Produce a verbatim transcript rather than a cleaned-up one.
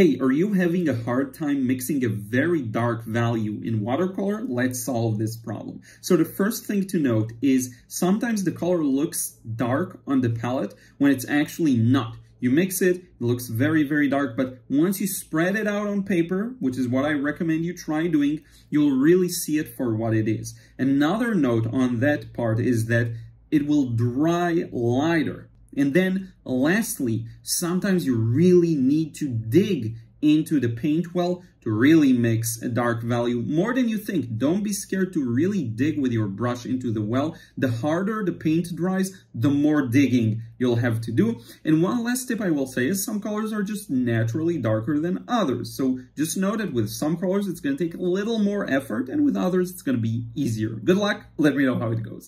Hey, are you having a hard time mixing a very dark value in watercolor? Let's solve this problem. So the first thing to note is sometimes the color looks dark on the palette when it's actually not. You mix it, it looks very, very dark, but once you spread it out on paper, which is what I recommend you try doing, you'll really see it for what it is. Another note on that part is that it will dry lighter. And then lastly, sometimes you really need to dig into the paint well to really mix a dark value more than you think. Don't be scared to really dig with your brush into the well. The harder the paint dries, the more digging you'll have to do. And one last tip I will say is some colors are just naturally darker than others. So just know that with some colors, it's going to take a little more effort, and with others, it's going to be easier. Good luck. Let me know how it goes.